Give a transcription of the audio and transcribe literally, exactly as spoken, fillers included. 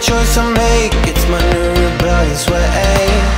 choice I make, it's my new rebellious way.